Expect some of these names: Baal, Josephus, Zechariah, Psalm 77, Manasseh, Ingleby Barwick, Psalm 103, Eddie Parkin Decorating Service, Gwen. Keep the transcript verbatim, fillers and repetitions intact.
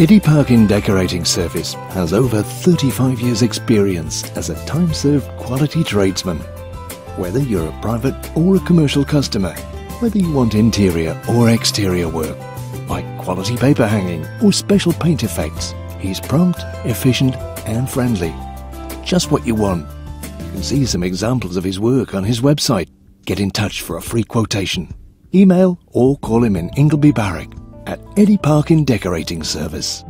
Eddie Parkin Decorating Service has over thirty-five years experience as a time-served quality tradesman. Whether you're a private or a commercial customer, whether you want interior or exterior work, like quality paper hanging or special paint effects, he's prompt, efficient and friendly. Just what you want. You can see some examples of his work on his website. Get in touch for a free quotation. Email or call him in Ingleby Barwick at Eddie Parkin Decorating Service.